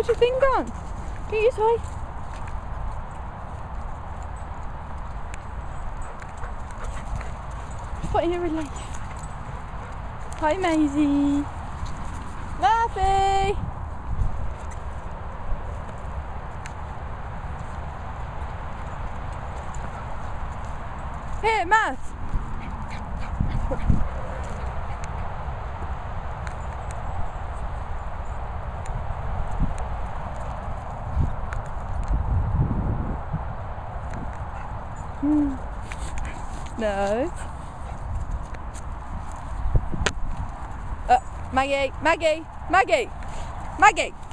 Where's your thing gone? Get your toy. What in a relief. Hi Maisie. Murphy! Here, Murph. No. Maggie, Maggie, Maggie, Maggie.